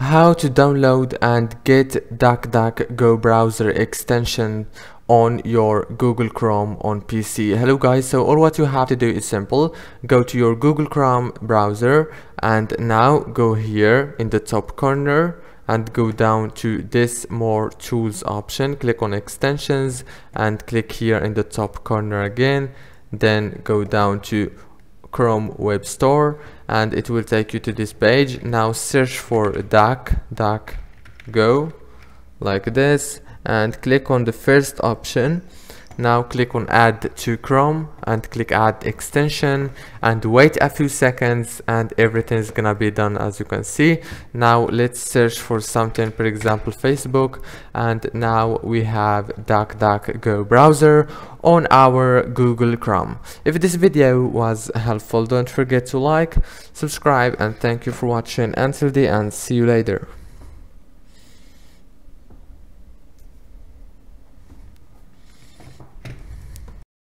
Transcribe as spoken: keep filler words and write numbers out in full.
How to download and get DuckDuckGo browser extension on your Google Chrome on P C. Hello guys, so all what you have to do is simple. Go to your Google Chrome browser and now go here in the top corner and go down to this more tools option, click on extensions and click here in the top corner again, then go down to Chrome Web Store and it will take you to this page. Now search for DuckDuckGo like this and click on the first option. Now click on add to Chrome and click add extension and wait a few seconds and everything is gonna be done, as you can see. Now let's search for something, for example Facebook, and now we have DuckDuckGo browser on our Google Chrome. If this video was helpful, don't forget to like, subscribe, and thank you for watching until the end. See you later.